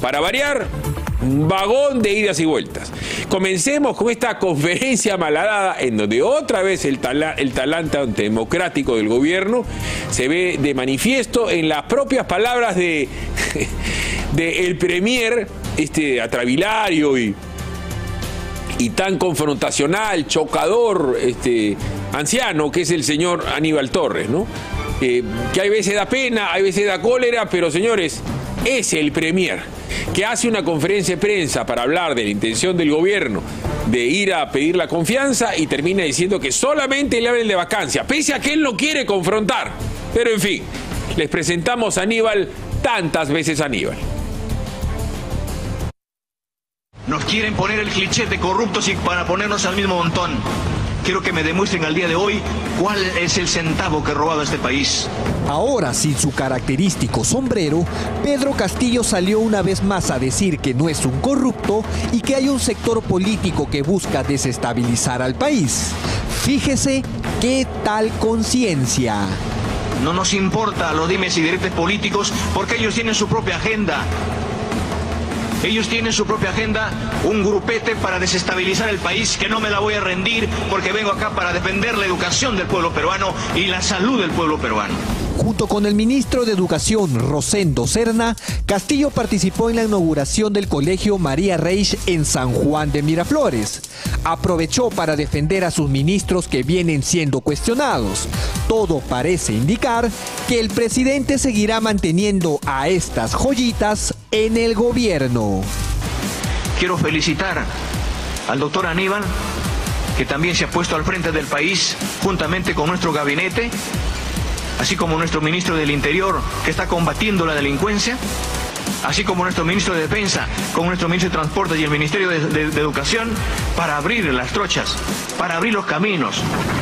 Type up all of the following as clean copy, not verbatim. para variar, un vagón de idas y vueltas. Comencemos con esta conferencia malhadada en donde otra vez el talante antidemocrático del gobierno se ve de manifiesto en las propias palabras de el premier, atravilario y tan confrontacional, chocador, anciano, que es el señor Aníbal Torres, ¿no? Que hay veces da pena, hay veces da cólera, pero señores, es el premier que hace una conferencia de prensa para hablar de la intención del gobierno de ir a pedir la confianza y termina diciendo que solamente le hablen de vacancia, pese a que él no quiere confrontar. Pero en fin, les presentamos a Aníbal, tantas veces Aníbal. Nos quieren poner el cliché de corruptos y para ponernos al mismo montón. Quiero que me demuestren al día de hoy cuál es el centavo que ha robado este país. Ahora, sin su característico sombrero, Pedro Castillo salió una vez más a decir que no es un corrupto y que hay un sector político que busca desestabilizar al país. Fíjese qué tal conciencia. No nos importa los dimes y diretes políticos porque ellos tienen su propia agenda. Ellos tienen su propia agenda, un grupete para desestabilizar el país, que no me la voy a rendir porque vengo acá para defender la educación del pueblo peruano y la salud del pueblo peruano. Junto con el ministro de Educación, Rosendo Serna, Castillo participó en la inauguración del colegio María Reis en San Juan de Miraflores. Aprovechó para defender a sus ministros que vienen siendo cuestionados. Todo parece indicar que el presidente seguirá manteniendo a estas joyitas en el gobierno. Quiero felicitar al doctor Aníbal, que también se ha puesto al frente del país juntamente con nuestro gabinete, así como nuestro ministro del Interior, que está combatiendo la delincuencia, así como nuestro ministro de Defensa, con nuestro ministro de Transporte y el Ministerio de Educación, para abrir las trochas, para abrir los caminos.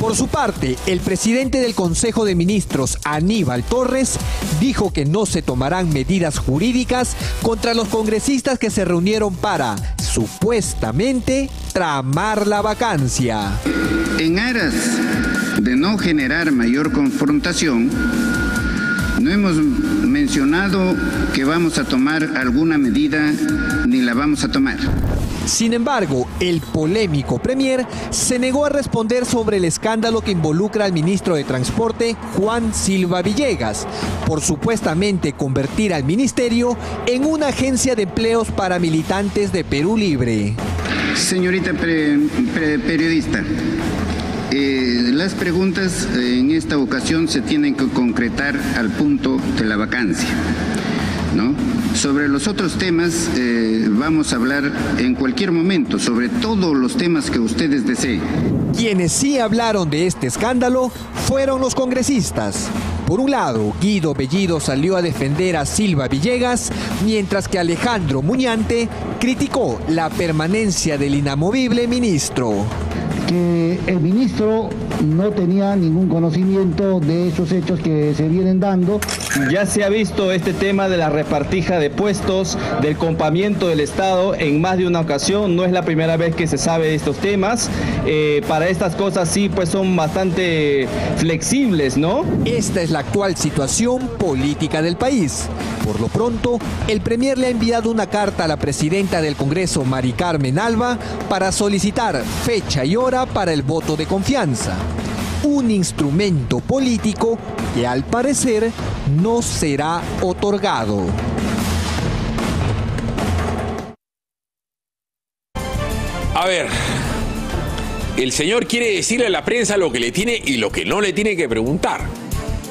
Por su parte, el presidente del Consejo de Ministros, Aníbal Torres, dijo que no se tomarán medidas jurídicas contra los congresistas que se reunieron para, supuestamente, tramar la vacancia. En aras de no generar mayor confrontación, no hemos mencionado que vamos a tomar alguna medida ni la vamos a tomar. Sin embargo, el polémico premier se negó a responder sobre el escándalo que involucra al ministro de Transporte, Juan Silva Villegas, por supuestamente convertir al ministerio en una agencia de empleos para militantes de Perú Libre. Señorita periodista, las preguntas en esta ocasión se tienen que concretar al punto de la vacancia, ¿no? Sobre los otros temas vamos a hablar en cualquier momento, sobre todos los temas que ustedes deseen. Quienes sí hablaron de este escándalo fueron los congresistas. Por un lado, Guido Bellido salió a defender a Silva Villegas, mientras que Alejandro Muñante criticó la permanencia del inamovible ministro. Que el ministro no tenía ningún conocimiento de esos hechos que se vienen dando. Ya se ha visto este tema de la repartija de puestos, del compamiento del Estado en más de una ocasión. No es la primera vez que se sabe de estos temas. Para estas cosas sí, pues son bastante flexibles, ¿no? Esta es la actual situación política del país. Por lo pronto, el premier le ha enviado una carta a la presidenta del Congreso, Maricarmen Alva, para solicitar fecha y hora para el voto de confianza, un instrumento político que al parecer no será otorgado. A ver, el señor quiere decirle a la prensa lo que le tiene y lo que no le tiene que preguntar.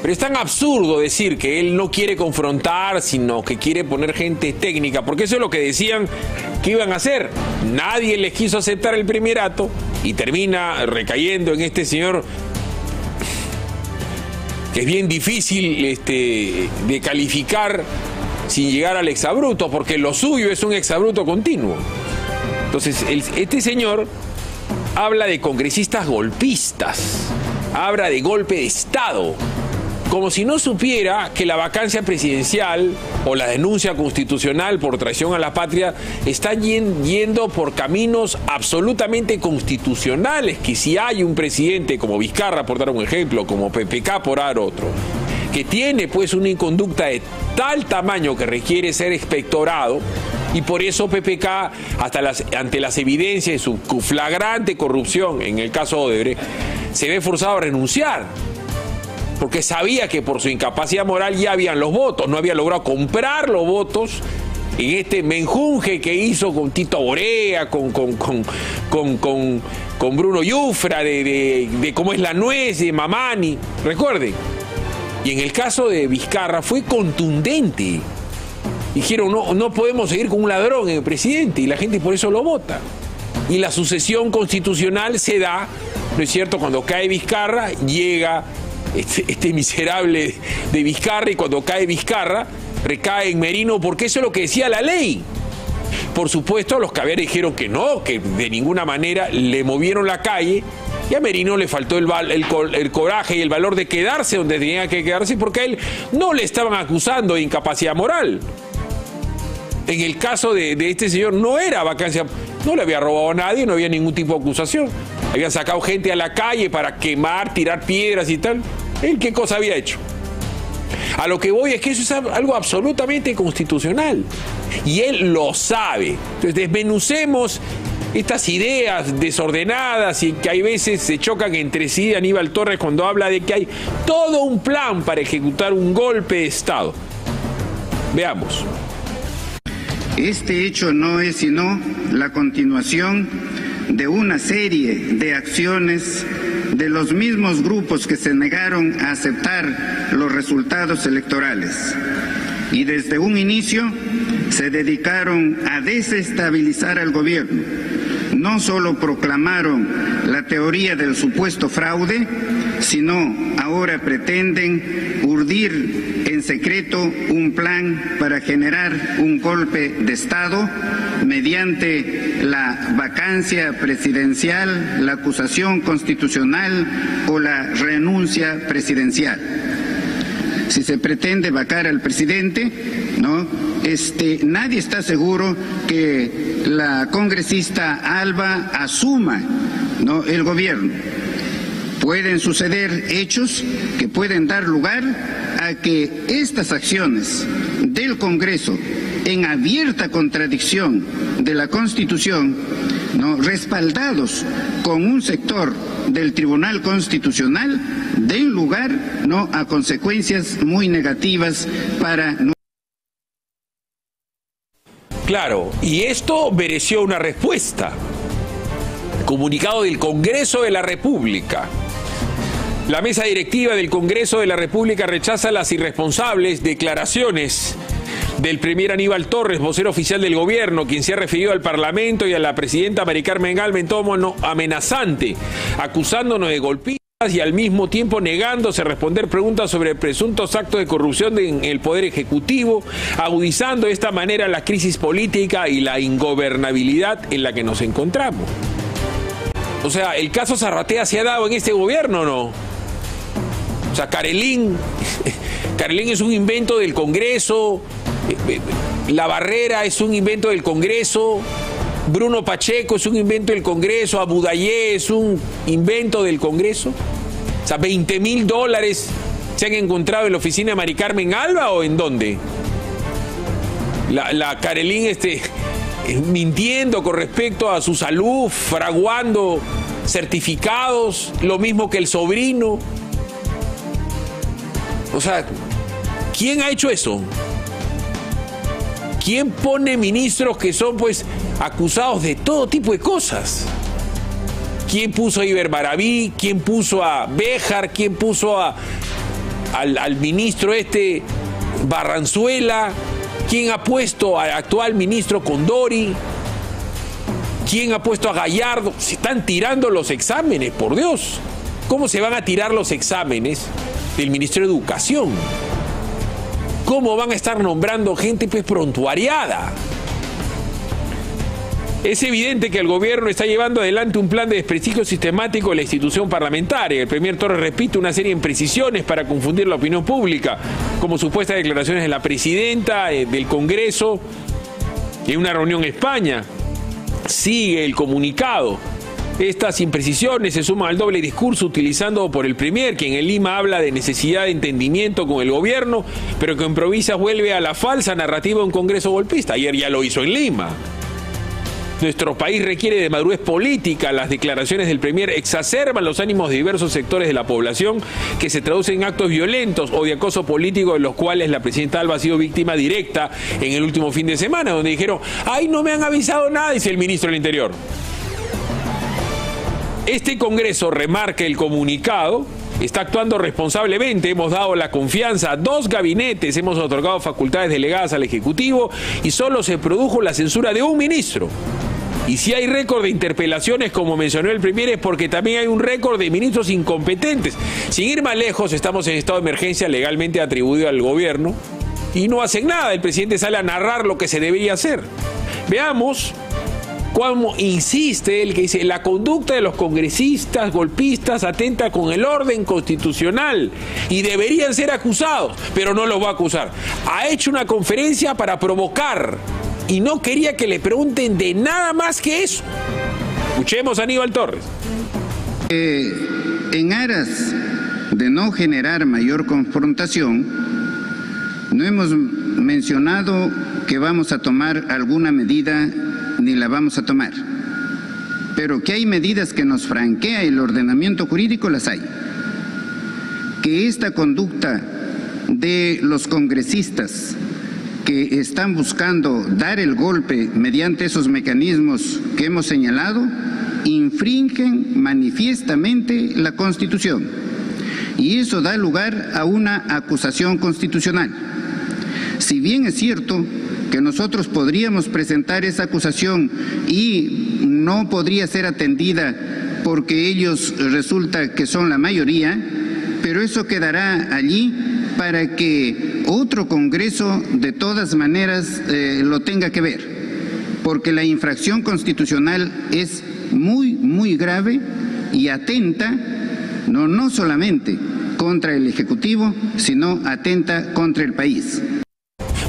Pero es tan absurdo decir que él no quiere confrontar, sino que quiere poner gente técnica, porque eso es lo que decían que iban a hacer. Nadie les quiso aceptar el primerato y termina recayendo en este señor, que es bien difícil de calificar sin llegar al exabrupto, porque lo suyo es un exabrupto continuo. Entonces, este señor habla de congresistas golpistas, habla de golpe de Estado, como si no supiera que la vacancia presidencial o la denuncia constitucional por traición a la patria están yendo por caminos absolutamente constitucionales, que si hay un presidente como Vizcarra, por dar un ejemplo, como PPK, por dar otro, que tiene pues una inconducta de tal tamaño que requiere ser expectorado, y por eso PPK, ante las evidencias de su flagrante corrupción en el caso Odebrecht, se ve forzado a renunciar, porque sabía que por su incapacidad moral ya habían los votos, no había logrado comprar los votos en este menjunje que hizo con Tito Borea, con Bruno Yufra, de cómo es la nuez, de Mamani, recuerden. Y en el caso de Vizcarra fue contundente. Dijeron, no podemos seguir con un ladrón en el presidente, y la gente por eso lo vota. Y la sucesión constitucional se da, ¿no es cierto? Cuando cae Vizcarra, llega este miserable de Vizcarra, y cuando cae Vizcarra, recae en Merino, porque eso es lo que decía la ley. Por supuesto, los caviares dijeron que no, que de ninguna manera, le movieron la calle, y a Merino le faltó el coraje y el valor de quedarse donde tenía que quedarse, porque a él no le estaban acusando de incapacidad moral. En el caso de este señor no era vacancia, no le había robado a nadie, no había ningún tipo de acusación. Habían sacado gente a la calle para quemar, tirar piedras y tal. ¿Él qué cosa había hecho? A lo que voy es que eso es algo absolutamente constitucional. Y él lo sabe. Entonces desmenucemos estas ideas desordenadas y que hay veces se chocan entre sí. Aníbal Torres, cuando habla de que hay todo un plan para ejecutar un golpe de Estado. Veamos. Este hecho no es sino la continuación de una serie de acciones de los mismos grupos que se negaron a aceptar los resultados electorales y desde un inicio se dedicaron a desestabilizar al gobierno. No solo proclamaron la teoría del supuesto fraude, sino ahora pretenden urdir en secreto un plan para generar un golpe de Estado mediante la vacancia presidencial, la acusación constitucional o la renuncia presidencial. Si se pretende vacar al presidente, nadie está seguro que la congresista Alva asuma el gobierno. Pueden suceder hechos que pueden dar lugar a que estas acciones del Congreso, en abierta contradicción de la Constitución, respaldados con un sector del Tribunal Constitucional, den lugar a consecuencias muy negativas para nosotros. Claro, y esto mereció una respuesta. Comunicado del Congreso de la República. La mesa directiva del Congreso de la República rechaza las irresponsables declaraciones del premier Aníbal Torres, vocero oficial del gobierno, quien se ha referido al Parlamento y a la presidenta Maricarmen Alva en tono amenazante, acusándonos de golpistas y al mismo tiempo negándose a responder preguntas sobre presuntos actos de corrupción en el Poder Ejecutivo, agudizando de esta manera la crisis política y la ingobernabilidad en la que nos encontramos. O sea, ¿el caso Zarratea se ha dado en este gobierno o no? O sea, Karelim es un invento del Congreso, La Barrera es un invento del Congreso, Bruno Pacheco es un invento del Congreso, Abudayé es un invento del Congreso. O sea, $20.000 se han encontrado en la oficina de Maricarmen Alva, ¿o en dónde? La Karelim mintiendo con respecto a su salud, fraguando certificados, lo mismo que el sobrino. O sea, ¿quién ha hecho eso? ¿Quién pone ministros que son pues acusados de todo tipo de cosas? ¿Quién puso a Iber Maraví? ¿Quién puso a Béjar? ¿Quién puso al ministro Barranzuela? ¿Quién ha puesto al actual ministro Condori? ¿Quién ha puesto a Gallardo? Se están tirando los exámenes, por Dios. ¿Cómo se van a tirar los exámenes del Ministerio de Educación? ¿Cómo van a estar nombrando gente pues prontuariada? Es evidente que el gobierno está llevando adelante un plan de desprestigio sistemático de la institución parlamentaria. El premier Torres repite una serie de imprecisiones para confundir la opinión pública, como supuestas declaraciones de la presidenta del Congreso en una reunión en España. Sigue el comunicado. Estas imprecisiones se suman al doble discurso utilizado por el Premier, quien en Lima habla de necesidad de entendimiento con el gobierno, pero que en provincias vuelve a la falsa narrativa de un congreso golpista. Ayer ya lo hizo en Lima. Nuestro país requiere de madurez política. Las declaraciones del Premier exacerban los ánimos de diversos sectores de la población, que se traducen en actos violentos o de acoso político, de los cuales la presidenta Alva ha sido víctima directa en el último fin de semana, donde dijeron: ¡ay, no me han avisado nada!, dice el ministro del Interior. Este Congreso, remarca el comunicado, está actuando responsablemente. Hemos dado la confianza a dos gabinetes, hemos otorgado facultades delegadas al Ejecutivo y solo se produjo la censura de un ministro. Y si hay récord de interpelaciones, como mencionó el Premier, es porque también hay un récord de ministros incompetentes. Sin ir más lejos, estamos en estado de emergencia legalmente atribuido al gobierno y no hacen nada. El presidente sale a narrar lo que se debería hacer. Veamos cómo insiste el que dice: la conducta de los congresistas golpistas atenta con el orden constitucional y deberían ser acusados, pero no los va a acusar. Ha hecho una conferencia para provocar y no quería que le pregunten de nada más que eso. Escuchemos a Aníbal Torres. En aras de no generar mayor confrontación, no hemos mencionado que vamos a tomar alguna medida ni la vamos a tomar, pero que hay medidas que nos franquea el ordenamiento jurídico, las hay. Que esta conducta de los congresistas que están buscando dar el golpe mediante esos mecanismos que hemos señalado, infringen manifiestamente la Constitución, y eso da lugar a una acusación constitucional. Si bien es cierto que nosotros podríamos presentar esa acusación y no podría ser atendida porque ellos resulta que son la mayoría, pero eso quedará allí para que otro Congreso de todas maneras lo tenga que ver, porque la infracción constitucional es muy, muy grave y atenta no solamente contra el Ejecutivo, sino atenta contra el país.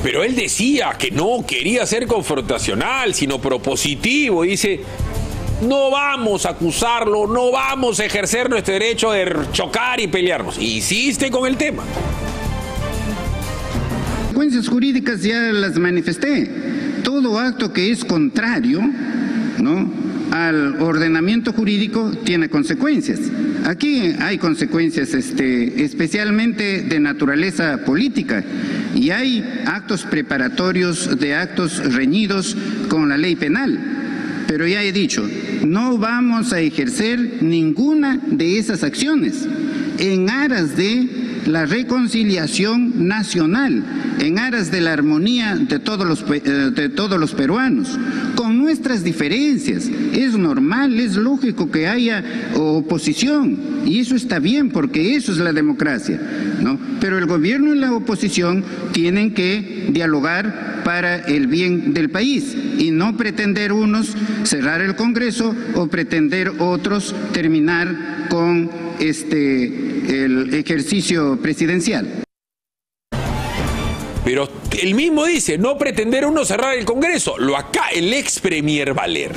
Pero él decía que no quería ser confrontacional, sino propositivo. Dice: no vamos a acusarlo, no vamos a ejercer nuestro derecho de chocar y pelearnos. Insiste con el tema. Las consecuencias jurídicas ya las manifesté. Todo acto que es contrario, ¿no?, al ordenamiento jurídico tiene consecuencias. Aquí hay consecuencias especialmente de naturaleza política, y hay actos preparatorios de actos reñidos con la ley penal. Pero ya he dicho, no vamos a ejercer ninguna de esas acciones en aras de la reconciliación nacional, en aras de la armonía de todos los peruanos, con nuestras diferencias. Es normal, es lógico que haya oposición, y eso está bien porque eso es la democracia, ¿no? Pero el gobierno y la oposición tienen que dialogar para el bien del país, y no pretender unos cerrar el Congreso o pretender otros terminar con el ejercicio presidencial. Pero él mismo dice: no pretender uno cerrar el Congreso. Lo acá el ex premier Valer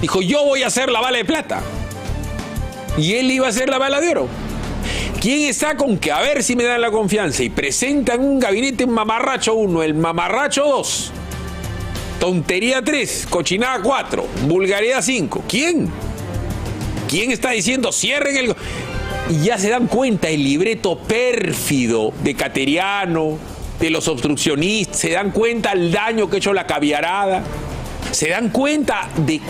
dijo: yo voy a hacer la bala de plata, y él iba a hacer la bala de oro. ¿Quién está con que a ver si me dan la confianza? Y presentan un gabinete, un mamarracho 1, el mamarracho 2, tontería 3, cochinada 4, vulgaridad 5. ¿Quién? ¿Quién está diciendo cierren el...? Y ya se dan cuenta el libreto pérfido de Cateriano, de los obstruccionistas, se dan cuenta el daño que ha hecho la Caviarada, se dan cuenta de...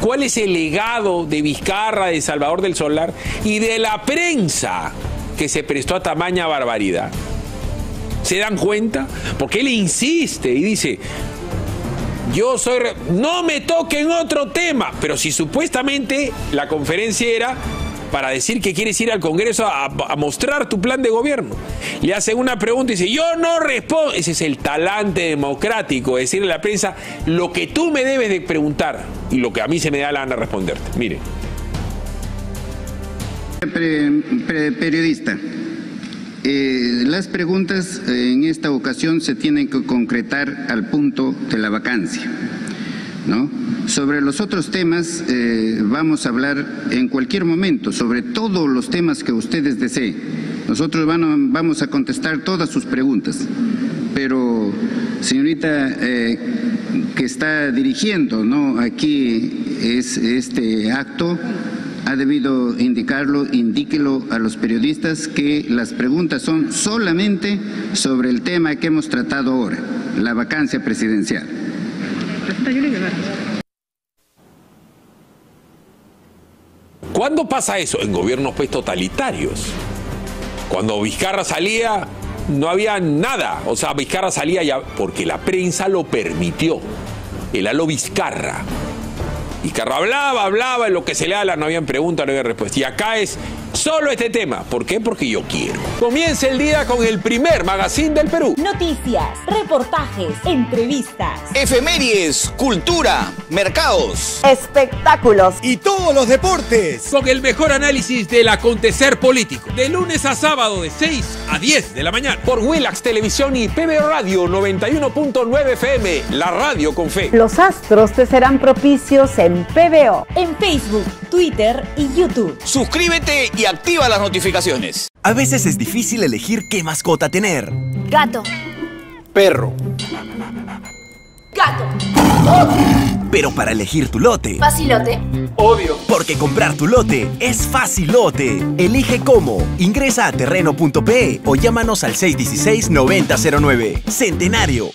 ¿Cuál es el legado de Vizcarra, de Salvador del Solar y de la prensa que se prestó a tamaña barbaridad? ¿Se dan cuenta? Porque él insiste y dice: yo soy... no me toquen otro tema. Pero si supuestamente la conferencia era para decir que quieres ir al Congreso a mostrar tu plan de gobierno. Le hacen una pregunta y dice: yo no respondo. Ese es el talante democrático, decirle a la prensa lo que tú me debes de preguntar y lo que a mí se me da la gana responderte. Mire. Periodista, las preguntas en esta ocasión se tienen que concretar al punto de la vacancia. ¿no? Sobre los otros temas vamos a hablar en cualquier momento, sobre todos los temas que ustedes deseen. Nosotros vamos a contestar todas sus preguntas, pero señorita que está dirigiendo, ¿no?, aquí es este acto, ha debido indicarlo, indíquelo a los periodistas que las preguntas son solamente sobre el tema que hemos tratado ahora, la vacancia presidencial. ¿Cuándo pasa eso? En gobiernos pues totalitarios. Cuando Vizcarra salía, no había nada. O sea, Vizcarra salía ya porque la prensa lo permitió. El halo Vizcarra. Vizcarra hablaba, en lo que se le habla, no habían preguntas, no había respuesta. Y acá es solo este tema. ¿Por qué? Porque yo quiero. Comienza el día con el primer magazine del Perú. Noticias, reportajes, entrevistas, efemérides, cultura, mercados, espectáculos y todos los deportes. Con el mejor análisis del acontecer político. De lunes a sábado de 6 a 10 de la mañana. Por Willax Televisión y PBO Radio 91.9 FM. La radio con fe. Los astros te serán propicios en PBO. En Facebook, Twitter y YouTube. Suscríbete y activa las notificaciones. A veces es difícil elegir qué mascota tener. Gato. Perro. Gato. Pero para elegir tu lote. Facilote. Obvio. Porque comprar tu lote es facilote. Elige cómo. Ingresa a terreno.pe o llámanos al 616-9009. Centenario.